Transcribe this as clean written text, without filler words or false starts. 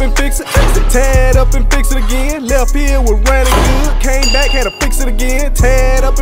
up and fix it. Tied up and fix it again. Left here with running good. Came back, had to fix it again. Tied up and